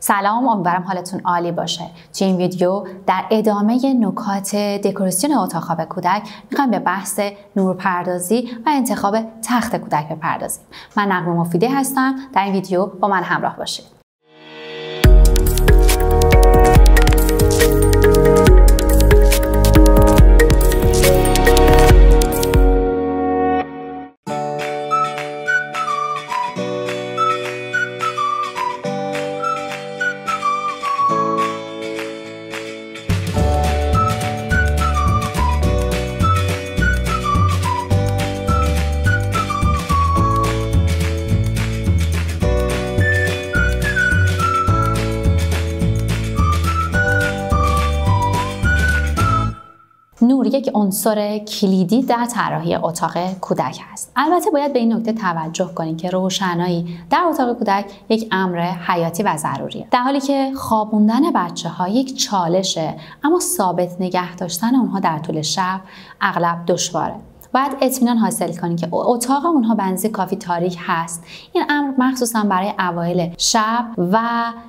سلام، امیدوارم حالتون عالی باشه. تو این ویدیو در ادامه نکات دکوراسیون اتاق خواب کودک میخوایم به بحث نورپردازی و انتخاب تخت کودک بپردازیم. من نغمه مفیدی هستم. در این ویدیو با من همراه باشید. نور یک عنصر کلیدی در طراحی اتاق کودک است. البته باید به این نکته توجه کنیم که روشنایی در اتاق کودک یک امر حیاتی و ضروریه. در حالی که خوابوندن بچه‌ها یک چالشه، اما ثابت نگه داشتن اونها در طول شب اغلب دشواره. باید اطمینان حاصل کنیم که اتاق اونها بنزی کافی تاریک هست. این امر مخصوصا برای اوایل شب و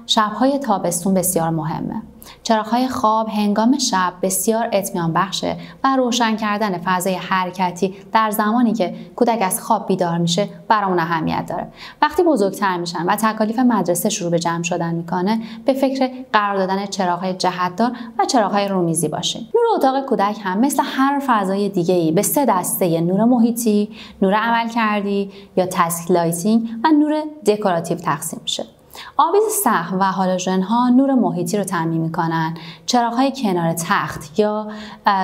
شب‌های تابستون بسیار مهمه. چراغ‌های خواب هنگام شب بسیار اطمینان بخشه و روشن کردن فضای حرکتی در زمانی که کودک از خواب بیدار میشه برامون اهمیت داره. وقتی بزرگتر میشن و تکالیف مدرسه شروع به جمع شدن میکنه، به فکر قرار دادن چراغ‌های جهت‌دار و چراغ‌های رومیزی باشین. نور اتاق کودک هم مثل هر فضای دیگه‌ای به سه دسته نور محیطی، نور عملکردی یا تسک لایتینگ و نور دکوراتیو تقسیم میشه. آبیز سقف و هالوژن‌ها نور محیطی رو تامین می‌کنن. چراغ‌های کنار تخت یا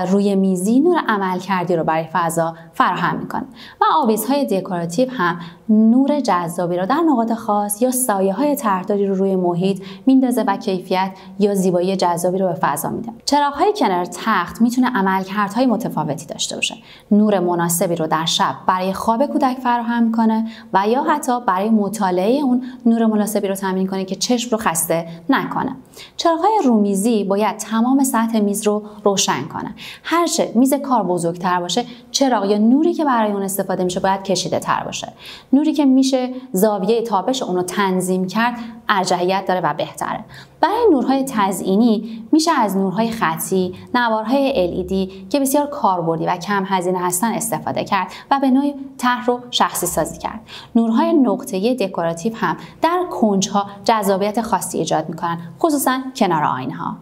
روی میزی نور عملکردی رو برای فضا فراهم می‌کنه و آبیزهای دکوراتیو هم نور جذابی رو در نقاط خاص یا سایه‌های طرحداری رو روی محیط میندازه و کیفیت یا زیبایی جذابی رو به فضا میده. چراغ‌های کنار تخت میتونه عملکردهای متفاوتی داشته باشه. نور مناسبی رو در شب برای خواب کودک فراهم می‌کنه و یا حتی برای مطالعه اون نور مناسبی رو تامین کنه که چشم رو خسته نکنه. چراغ‌های رومیزی باید تمام سطح میز رو روشن کنه. هرچه میز کار بزرگتر باشه، چراغ یا نوری که برای اون استفاده میشه باید کشیده تر باشه. نوری که میشه زاویه تابش اون رو تنظیم کرد ارجحیت داره و بهتره. برای نورهای تزئینی میشه از نورهای خطی، نوارهای LED که بسیار کاربردی و کم هزینه هستن استفاده کرد و به نوعی طرح رو شخصی سازی کرد. نورهای نقطه‌ای دکوراتیو هم در کنج‌ها جذابیت خاصی ایجاد می‌کنن، خصوصا کنار آینه‌ها.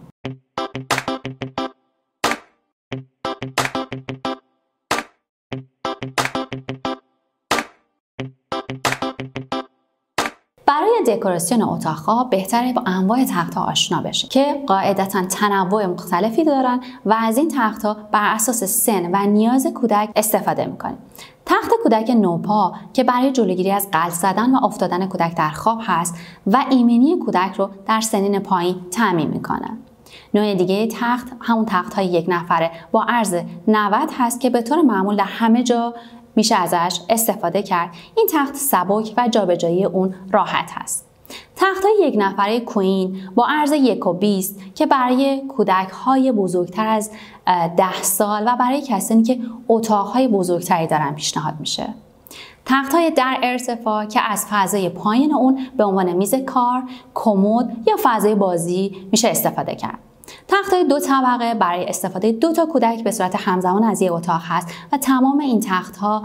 برای دکوراسیون اتاق خواب بهتره با انواع تخت‌ها آشنا بشین که قاعدتاً تنوع مختلفی دارن و از این تخت‌ها بر اساس سن و نیاز کودک استفاده می‌کنیم. تخت کودک نوپا که برای جلوگیری از غلط زدن و افتادن کودک در خواب هست و ایمنی کودک رو در سنین پایین تضمین می‌کنه. نوع دیگه تخت همون تخت‌های یک نفره با عرض 90 هست که به طور معمول در همه جا میشه ازش استفاده کرد. این تخت سبک و جابجایی اون راحت هست. تخت‌های یک نفره کوین با عرض 1.20 که برای کودک‌های بزرگتر از 10 سال و برای کسانی که اتاق‌های بزرگتری دارن پیشنهاد میشه. تخت‌های در ارتفاع که از فضای پایین اون به عنوان میز کار، کمد یا فضای بازی میشه استفاده کرد. تخت‌های 2 طبقه برای استفاده 2 تا کودک به صورت همزمان از یک اتاق هست و تمام این تخت‌ها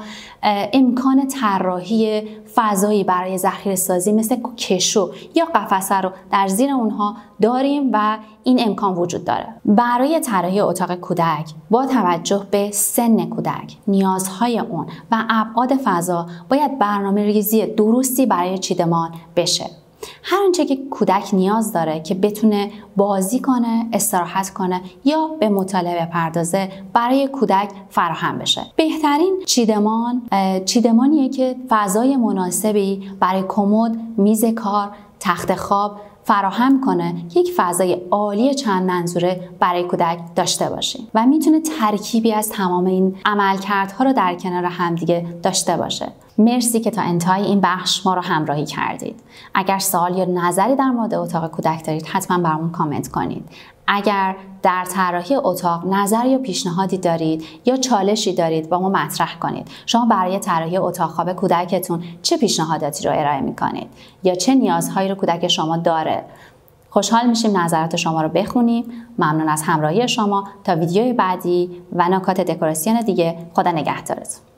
امکان طراحی فضایی برای ذخیره‌سازی مثل کشو یا قفسه رو در زیر اونها داریم و این امکان وجود داره. برای طراحی اتاق کودک با توجه به سن کودک، نیازهای اون و ابعاد فضا باید برنامه‌ریزی درستی برای چیدمان بشه. هر آنچه که کودک نیاز داره که بتونه بازی کنه، استراحت کنه یا به مطالعه بپردازه برای کودک فراهم بشه. بهترین چیدمانیه که فضای مناسبی برای کمد، میز کار، تخت خواب فراهم کنه که یک فضای عالی چند منظوره برای کودک داشته باشیم و میتونه ترکیبی از تمام این عملکردها رو در کنار همدیگه داشته باشه. مرسی که تا انتهای این بخش ما رو همراهی کردید. اگر سوال یا نظری در مورد اتاق کودک دارید حتما برامون کامنت کنید. اگر در طراحی اتاق نظر یا پیشنهادی دارید یا چالشی دارید با ما مطرح کنید. شما برای طراحی اتاق خواب کودکتون چه پیشنهاداتی رو ارائه می‌کنید یا چه نیازهایی رو کودک شما داره؟ خوشحال میشیم نظرات شما رو بخونیم. ممنون از همراهی شما. تا ویدیوی بعدی و نکات دکوراسیون دیگه، خدا نگهدارتون.